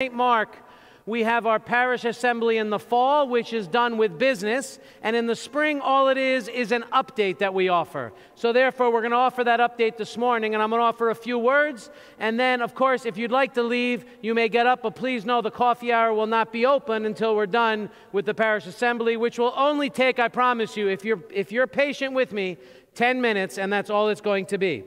St. Mark, we have our parish assembly in the fall, which is done with business, and in the spring, all it is an update that we offer. So therefore, we're going to offer that update this morning, and I'm going to offer a few words, and then, of course, if you'd like to leave, you may get up, but please know the coffee hour will not be open until we're done with the parish assembly, which will only take, I promise you, if you're patient with me, 10 minutes, and that's all it's going to be.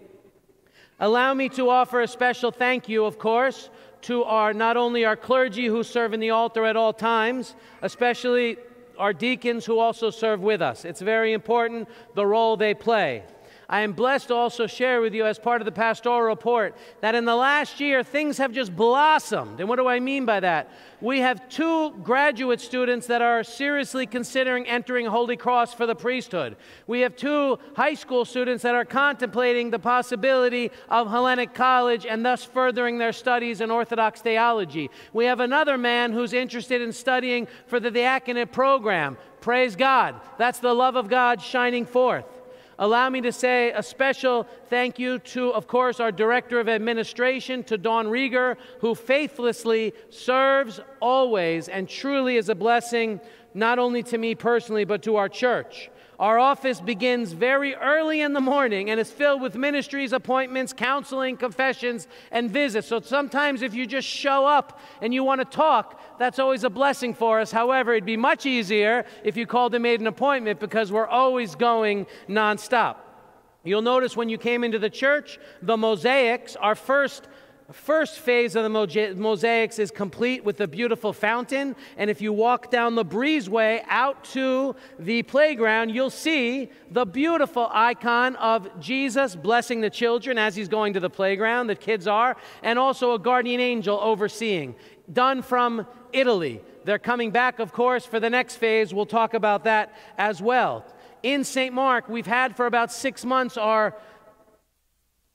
Allow me to offer a special thank you, of course, to not only our clergy who serve in the altar at all times, especially our deacons who also serve with us. It's very important, the role they play. I am blessed to also share with you as part of the pastoral report that in the last year, things have just blossomed. And what do I mean by that? We have 2 graduate students that are seriously considering entering Holy Cross for the priesthood. We have 2 high school students that are contemplating the possibility of Hellenic College and thus furthering their studies in Orthodox theology. We have another man who's interested in studying for the diaconate program. Praise God. That's the love of God shining forth. Allow me to say a special thank you to, of course, our Director of Administration, to Don Rieger, who faithlessly serves always and truly is a blessing not only to me personally, but to our church. Our office begins very early in the morning and is filled with ministries, appointments, counseling, confessions, and visits. So sometimes if you just show up and you want to talk, that's always a blessing for us. However, it'd be much easier if you called and made an appointment because we're always going nonstop. You'll notice when you came into the church, the mosaics, our first phase of the mosaics is complete with a beautiful fountain, and if you walk down the breezeway out to the playground, you'll see the beautiful icon of Jesus blessing the children as he's going to the playground, the kids are, and also a guardian angel overseeing, done from Italy. They're coming back, of course, for the next phase. We'll talk about that as well. In St. Mark, we've had for about 6 months our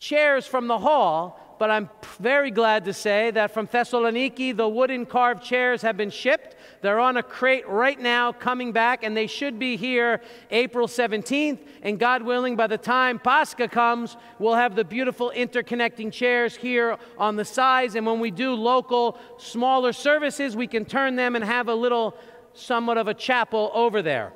chairs from the hall, but I'm very glad to say that from Thessaloniki, the wooden carved chairs have been shipped. They're on a crate right now coming back, and they should be here April 17th. And God willing, by the time Pascha comes, we'll have the beautiful interconnecting chairs here on the sides. And when we do local, smaller services, we can turn them and have a little somewhat of a chapel over there.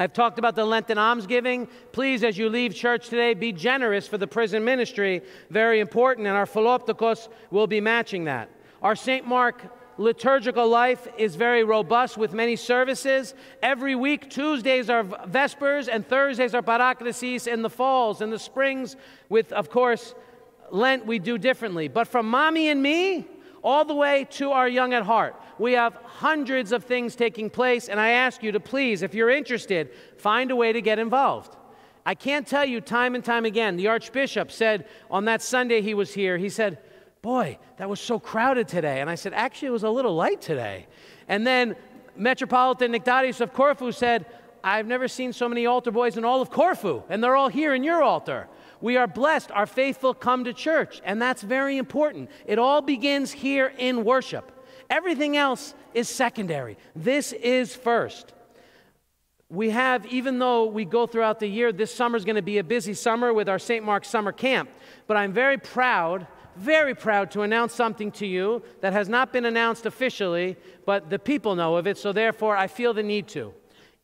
I've talked about the Lenten almsgiving. Please, as you leave church today, be generous for the prison ministry. Very important, and our Philoptikos will be matching that. Our St. Mark liturgical life is very robust with many services. Every week, Tuesdays are Vespers, and Thursdays are Paraklesis in the falls. In the springs, with, of course, Lent, we do differently. But from Mommy and Me, all the way to our Young at Heart. We have hundreds of things taking place, and I ask you to please, if you're interested, find a way to get involved. I can't tell you time and time again, the Archbishop said on that Sunday he was here, he said, "Boy, that was so crowded today." And I said, "Actually, it was a little light today." And then Metropolitan Nicodemus of Corfu said, "I've never seen so many altar boys in all of Corfu, and they're all here in your altar." We are blessed. Our faithful come to church, and that's very important. It all begins here in worship. Everything else is secondary. This is first. We have, even though we go throughout the year, this summer is going to be a busy summer with our St. Mark's Summer Camp, but I'm very proud to announce something to you that has not been announced officially, but the people know of it, so therefore I feel the need to.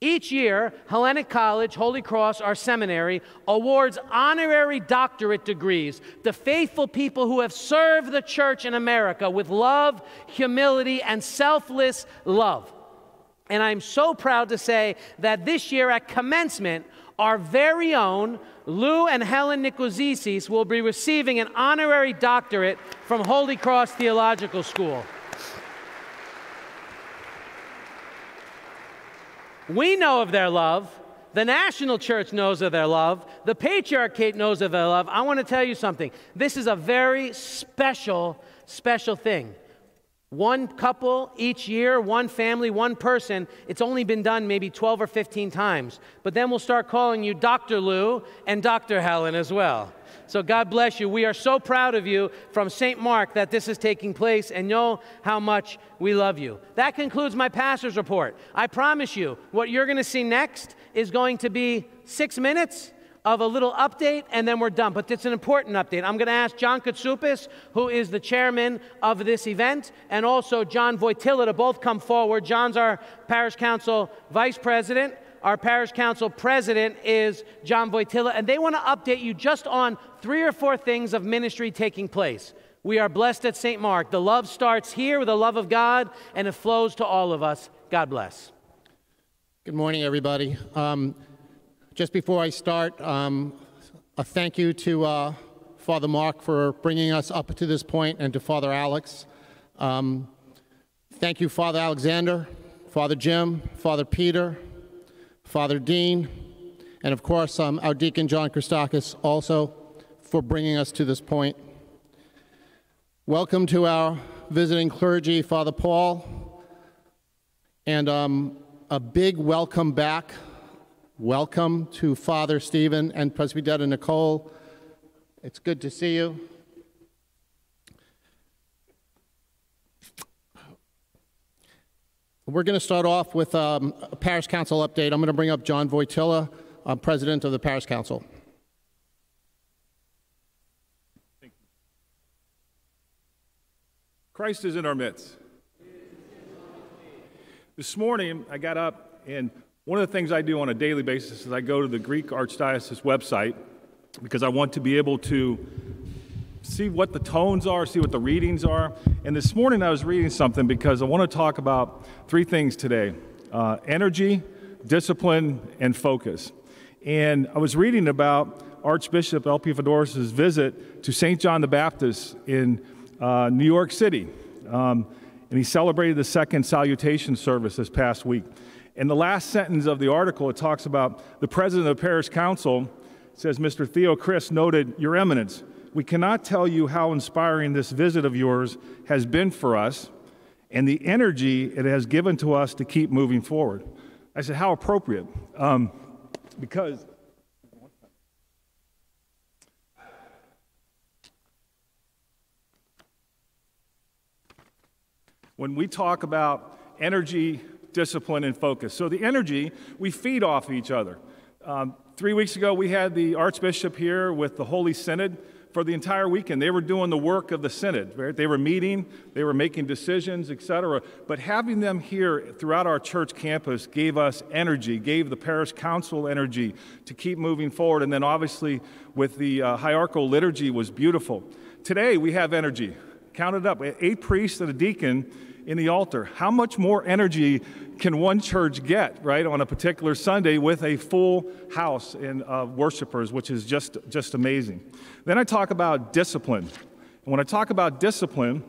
Each year, Hellenic College, Holy Cross, our seminary, awards honorary doctorate degrees to faithful people who have served the church in America with love, humility, and selfless love. And I'm so proud to say that this year at commencement, our very own Lou and Helen Nicozisis will be receiving an honorary doctorate from Holy Cross Theological School. We know of their love. The national church knows of their love. The patriarchate knows of their love. I want to tell you something. This is a very special, special thing. One couple each year, one family, one person. It's only been done maybe 12 or 15 times. But then we'll start calling you Dr. Lou and Dr. Helen as well. So God bless you. We are so proud of you from St. Mark that this is taking place, and know how much we love you. That concludes my pastor's report. I promise you, what you're going to see next is going to be 6 minutes of a little update, and then we're done. But it's an important update. I'm going to ask John Katsoupis, who is the chairman of this event, and also John Voitilla to both come forward. John's our parish council vice president. Our parish council president is John Voitilla, and they want to update you just on 3 or 4 things of ministry taking place. We are blessed at St. Mark. The love starts here with the love of God, and it flows to all of us. God bless. Good morning, everybody. Just before I start, a thank you to Father Mark for bringing us up to this point, and to Father Alex. Thank you, Father Alexander, Father Jim, Father Peter, Father Dean, and of course our Deacon John Christakis also for bringing us to this point. Welcome to our visiting clergy, Father Paul, and a big welcome back. Welcome to Father Stephen and Presbytera Nicole. It's good to see you. We're going to start off with a parish council update. I'm going to bring up John Voitilla, president of the parish council. Thank you. Christ is in our midst. This morning, I got up and one of the things I do on a daily basis is I go to the Greek Archdiocese website because I want to be able to see what the tones are, see what the readings are. And this morning I was reading something because I want to talk about 3 things today: energy, discipline, and focus. And I was reading about Archbishop L.P. Fedoris's visit to St. John the Baptist in New York City. And he celebrated the second salutation service this past week. In the last sentence of the article, it talks about the president of the parish council says, Mr. Theo Chris noted, Your Eminence, we cannot tell you how inspiring this visit of yours has been for us and the energy it has given to us to keep moving forward. I said, how appropriate, because when we talk about energy, discipline, and focus. So the energy, we feed off each other. 3 weeks ago, we had the Archbishop here with the Holy Synod for the entire weekend. They were doing the work of the Synod, right? They were meeting, they were making decisions, etc. But having them here throughout our church campus gave us energy, gave the parish council energy to keep moving forward. And then obviously with the hierarchical liturgy was beautiful. Today, we have energy. Count it up, 8 priests and a deacon in the altar. How much more energy can one church get, right, on a particular Sunday with a full house in worshipers, which is just amazing. Then I talk about discipline. And when I talk about discipline,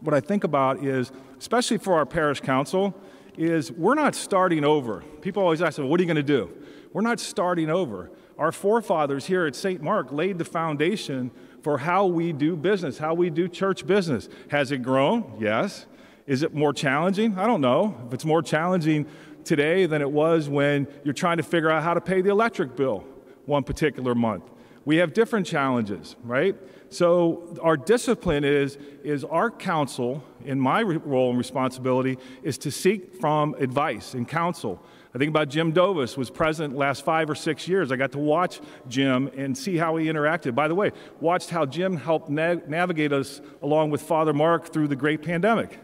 what I think about is, especially for our parish council, is we're not starting over. People always ask, well, what are you going to do? We're not starting over. Our forefathers here at St. Mark laid the foundation for how we do business, how we do church business. Has it grown? Yes. Is it more challenging? I don't know if it's more challenging today than it was when you're trying to figure out how to pay the electric bill one particular month. We have different challenges, right? So our discipline is our counsel, in my role and responsibility, is to seek from advice and counsel. I think about Jim Dovis, was president last 5 or 6 years. I got to watch Jim and see how he interacted. By the way, watched how Jim helped navigate us along with Father Mark through the great pandemic,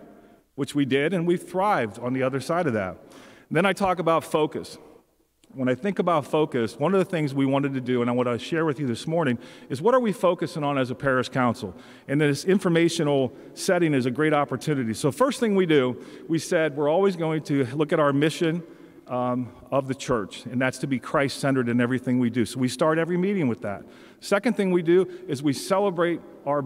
which we did, and we've thrived on the other side of that. And then I talk about focus. When I think about focus, one of the things we wanted to do, and I want to share with you this morning, is what are we focusing on as a parish council? And this informational setting is a great opportunity. So first thing we do, we said we're always going to look at our mission of the church, and that's to be Christ-centered in everything we do. So we start every meeting with that. Second thing we do is we celebrate our,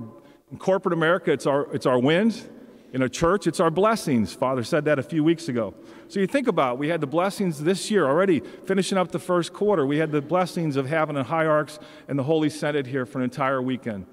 in corporate America, it's our wins. In a church, it's our blessings. Father said that a few weeks ago. So you think about it, we had the blessings this year already, finishing up the first quarter. We had the blessings of having the hierarchs and the Holy Synod here for an entire weekend.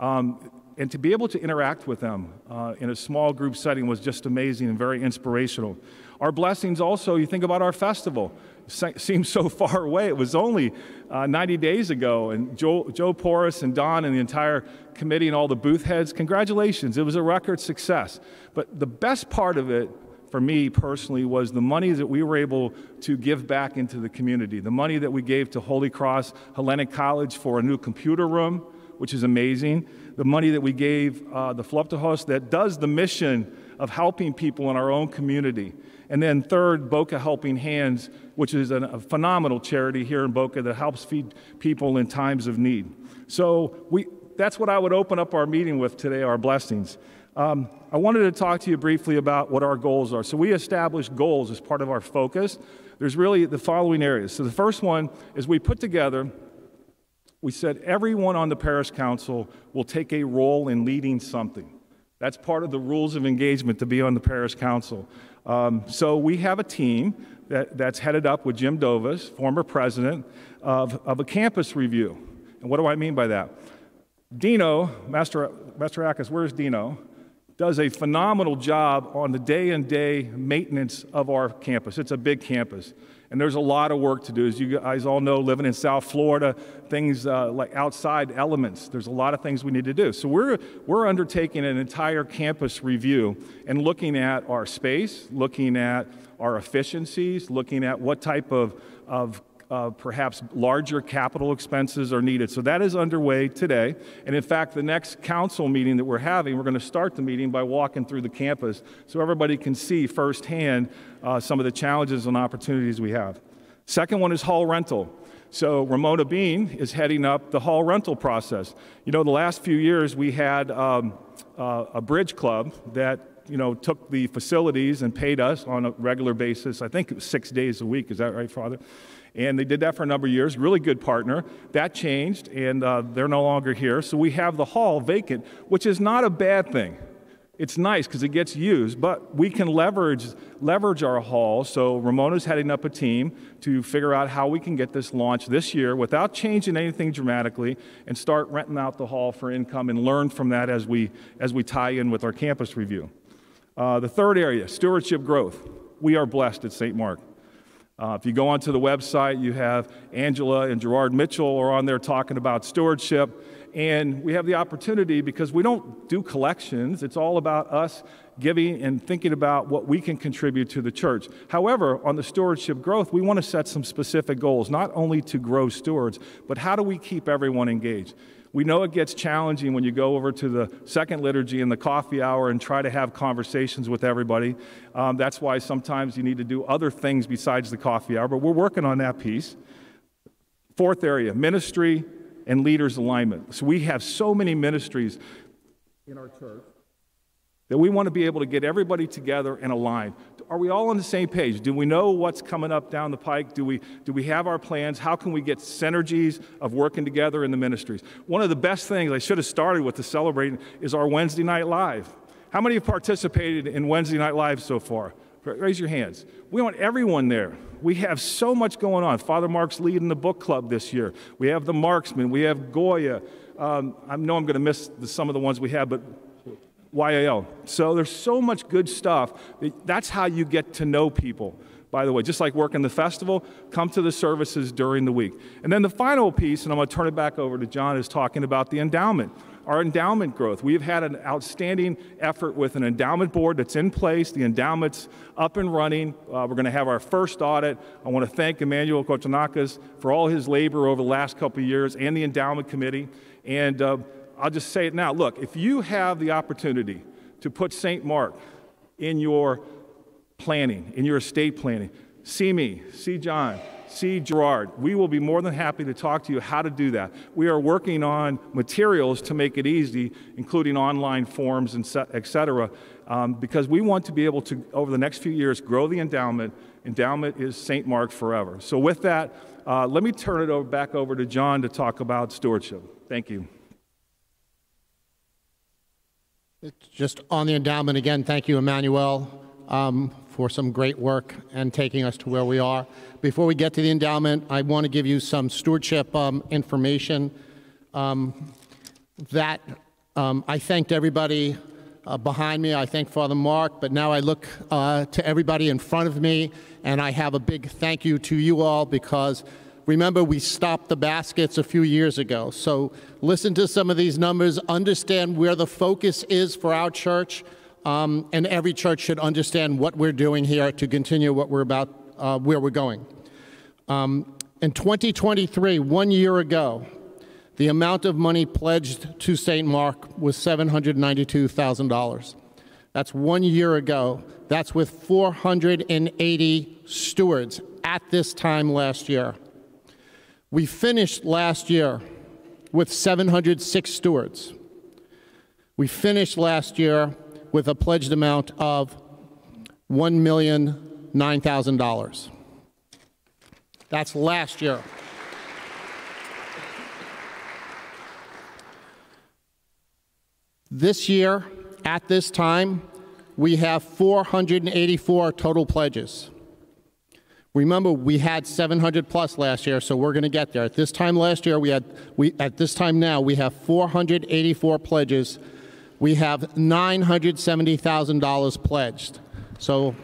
And to be able to interact with them in a small group setting was just amazing and very inspirational. Our blessings also, you think about our festival. It seems so far away. It was only 90 days ago, and Joe Porras and Don and the entire committee and all the booth heads, congratulations. It was a record success. But the best part of it for me personally, was the money that we were able to give back into the community. The money that we gave to Holy Cross Hellenic College for a new computer room, which is amazing. The money that we gave the Flopto Host that does the mission of helping people in our own community. And then third, Boca Helping Hands, which is a phenomenal charity here in Boca that helps feed people in times of need. So that's what I would open up our meeting with today, our blessings. I wanted to talk to you briefly about what our goals are. So we established goals as part of our focus. There's really the following areas. So the first one is we put together, we said everyone on the parish council will take a role in leading something. That's part of the rules of engagement to be on the parish council. So we have a team that's headed up with Jim Dovis, former president, of a campus review. And what do I mean by that? Dino Mastarakis, where's Dino, does a phenomenal job on the day-to-day maintenance of our campus. It's a big campus. And there's a lot of work to do. As you guys all know, living in South Florida, things like outside elements, there's a lot of things we need to do. So we're undertaking an entire campus review and looking at our space, looking at our efficiencies, looking at what type of perhaps larger capital expenses are needed. So that is underway today. And in fact, the next council meeting that we're having, we're going to start the meeting by walking through the campus so everybody can see firsthand some of the challenges and opportunities we have. Second one is hall rental. So Ramona Bean is heading up the hall rental process. You know, the last few years we had a bridge club that took the facilities and paid us on a regular basis. I think it was 6 days a week. Is that right, Father? And they did that for a number of years. Really good partner. That changed, and they're no longer here. So we have the hall vacant, which is not a bad thing. It's nice because it gets used, but we can leverage our hall. So Ramona's heading up a team to figure out how we can get this launched this year without changing anything dramatically and start renting out the hall for income and learn from that as we tie in with our campus review. The third area, stewardship growth. We are blessed at St. Mark. If you go onto the website, you have Angela and Gerard Mitchell are on there talking about stewardship. And we have the opportunity because we don't do collections. It's all about us giving and thinking about what we can contribute to the church. However, on the stewardship growth, we want to set some specific goals, not only to grow stewards, but how do we keep everyone engaged? We know it gets challenging when you go over to the second liturgy and the coffee hour and try to have conversations with everybody. That's why sometimes you need to do other things besides the coffee hour, but we're working on that piece. Fourth area, ministry and leaders alignment. So we have so many ministries in our church that we want to be able to get everybody together and aligned. Are we all on the same page? Do we know what's coming up down the pike? Do we have our plans? How can we get synergies of working together in the ministries? One of the best things I should have started with to celebrate is our Wednesday Night Live. How many have participated in Wednesday Night Live so far? Raise your hands. We want everyone there. We have so much going on. Father Mark's leading the book club this year. We have the Marksmen. We have Goya. I know I'm going to miss some of the ones we have, but YAL. So there's so much good stuff. That's how you get to know people, by the way. Just like working the festival, come to the services during the week. And then the final piece, and I'm going to turn it back over to John, is talking about the endowment. Our endowment growth. We've had an outstanding effort with an endowment board that's in place. The endowment's up and running. We're going to have our first audit. I want to thank Emmanuel Kotonakis for all his labor over the last couple of years and the endowment committee. And I'll just say it now. Look, if you have the opportunity to put St. Mark in your planning, in your estate planning, see me, see John. See Gerard. We will be more than happy to talk to you how to do that. We are working on materials to make it easy, including online forms and etc., because we want to be able to, over the next few years, grow the endowment. Endowment is St. Mark forever. So with that, let me turn it back over to John to talk about stewardship. Thank you. Just on the endowment again, thank you, Emmanuel, for some great work and taking us to where we are. Before we get to the endowment, I want to give you some stewardship information that I thanked everybody behind me. I thanked Father Mark, but now I look to everybody in front of me, and I have a big thank you to you all because remember, we stopped the baskets a few years ago. So listen to some of these numbers, understand where the focus is for our church. and every church should understand what we're doing here to continue what we're about, where we're going. In 2023, 1 year ago, the amount of money pledged to St. Mark was $792,000. That's 1 year ago. That's with 480 stewards at this time last year. We finished last year with 706 stewards. We finished last year with a pledged amount of $1,009,000. That's last year. This year, at this time, we have 484 total pledges. Remember, we had 700 plus last year, so we're going to get there. At this time last year, at this time now, we have 484 pledges. We have $970,000 pledged. So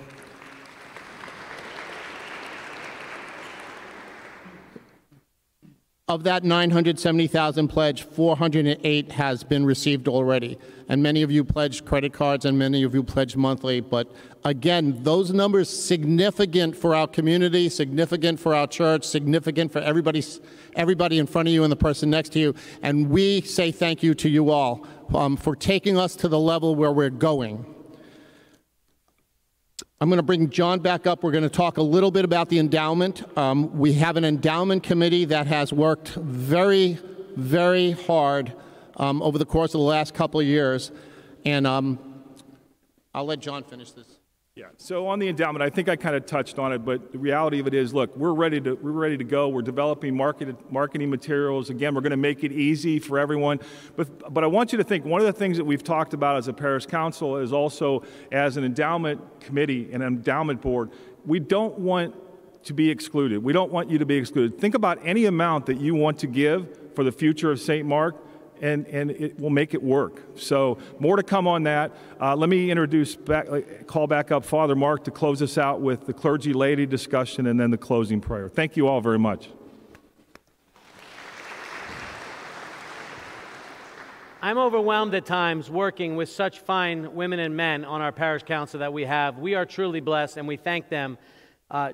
of that 970,000 pledge, 408 has been received already. And many of you pledged credit cards and many of you pledged monthly. But again, those numbers significant for our community, significant for our church, significant for everybody in front of you and the person next to you. And we say thank you to you all for taking us to the level where we're going. I'm going to bring John back up. We're going to talk a little bit about the endowment. We have an endowment committee that has worked very, very hard over the course of the last couple of years. And I'll let John finish this. Yeah, so on the endowment, I think I kind of touched on it, but the reality of it is, look, we're ready to go. We're developing marketing materials. Again, we're going to make it easy for everyone. But I want you to think, one of the things that we've talked about as a parish council is also as an endowment committee and an endowment board, we don't want to be excluded. We don't want you to be excluded. Think about any amount that you want to give for the future of St. Mark, and it will make it work. So more to come on that. Let me call back up Father Mark to close us out with the Clergy Lady discussion and then the closing prayer. Thank you all very much. I'm overwhelmed at times working with such fine women and men on our parish council that we have. We are truly blessed, and we thank them.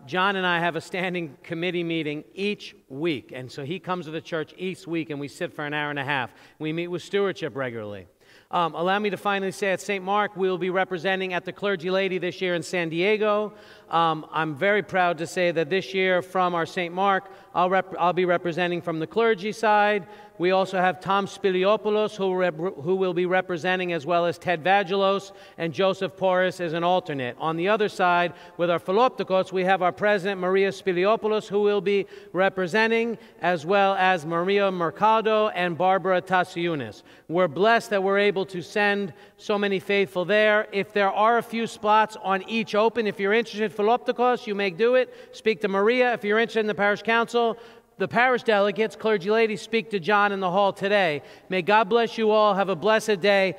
John and I have a standing committee meeting each week, and so he comes to the church each week, and we sit for an hour and a half. We meet with stewardship regularly. Allow me to finally say, at St. Mark, we'll be representing at the Clergy Lady this year in San Diego. I'm very proud to say that this year from our St. Mark, I'll be representing from the clergy side. We also have Tom Spiliopoulos, who will be representing, as well as Ted Vagelos, and Joseph Porras as an alternate. On the other side, with our Philoptikos, we have our president, Maria Spiliopoulos, who will be representing, as well as Maria Mercado and Barbara Tassiunis. We're blessed that we're able to send so many faithful there. If there are a few spots on each open, if you're interested in Philoptikos, you may do it. Speak to Maria. If you're interested in the parish council, the parish delegates, Clergy Ladies, speak to John in the hall today. May God bless you all. Have a blessed day.